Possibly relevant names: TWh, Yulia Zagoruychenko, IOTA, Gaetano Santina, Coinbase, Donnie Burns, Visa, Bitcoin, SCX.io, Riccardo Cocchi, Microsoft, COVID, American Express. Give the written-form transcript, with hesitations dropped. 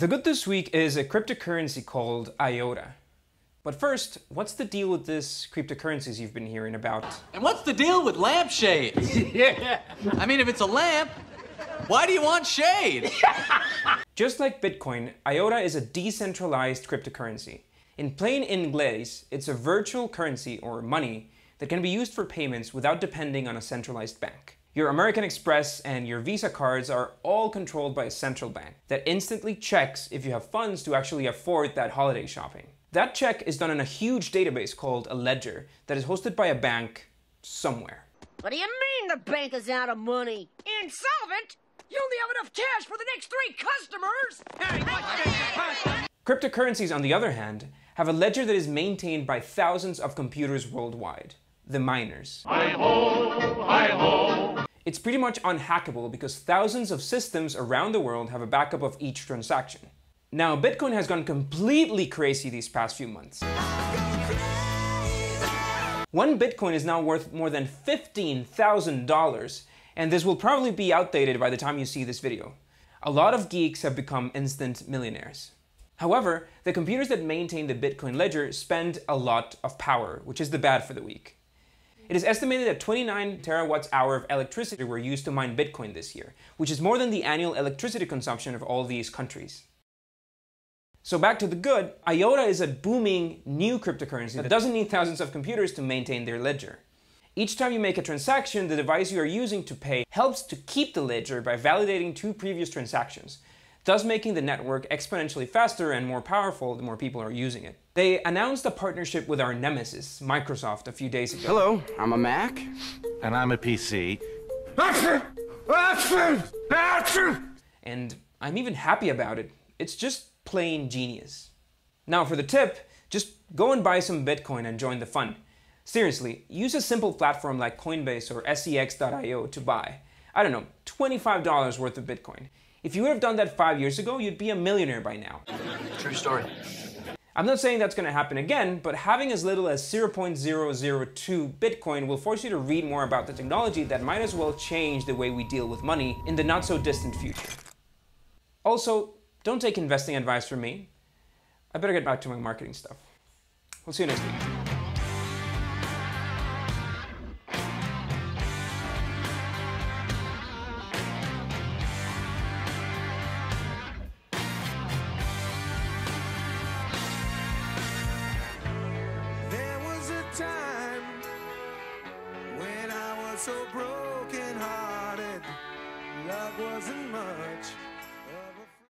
The good this week is a cryptocurrency called IOTA. But first, what's the deal with this cryptocurrencies you've been hearing about? And what's the deal with lampshades? Yeah. I mean, if it's a lamp, why do you want shade? Just like Bitcoin, IOTA is a decentralized cryptocurrency. In plain English, it's a virtual currency or money that can be used for payments without depending on a centralized bank. Your American Express and your Visa cards are all controlled by a central bank that instantly checks if you have funds to actually afford that holiday shopping. That check is done in a huge database called a ledger that is hosted by a bank somewhere. What do you mean the bank is out of money? Insolvent? You only have enough cash for the next 3 customers? Hey, what? Cryptocurrencies, on the other hand, have a ledger that is maintained by thousands of computers worldwide. The miners. I-ho, I-ho. It's pretty much unhackable because thousands of systems around the world have a backup of each transaction. Now, Bitcoin has gone completely crazy these past few months. One Bitcoin is now worth more than $15,000, and this will probably be outdated by the time you see this video. A lot of geeks have become instant millionaires. However, the computers that maintain the Bitcoin ledger spend a lot of power, which is the bad for the week. It is estimated that 29 terawatts-hour of electricity were used to mine Bitcoin this year, which is more than the annual electricity consumption of all these countries. So back to the good, IOTA is a booming new cryptocurrency that doesn't need thousands of computers to maintain their ledger. Each time you make a transaction, the device you are using to pay helps to keep the ledger by validating 2 previous transactions, thus making the network exponentially faster and more powerful the more people are using it. They announced a partnership with our nemesis, Microsoft, a few days ago. Hello, I'm a Mac. And I'm a PC. And I'm even happy about it. It's just plain genius. Now for the tip, just go and buy some Bitcoin and join the fun. Seriously, use a simple platform like Coinbase or SCX.io to buy, I don't know, $25 worth of Bitcoin. If you would have done that 5 years ago, you'd be a millionaire by now. True story. I'm not saying that's going to happen again, but having as little as 0.002 Bitcoin will force you to read more about the technology that might as well change the way we deal with money in the not-so-distant future. Also, don't take investing advice from me. I better get back to my marketing stuff. We'll see you next week. So broken-hearted, love wasn't much.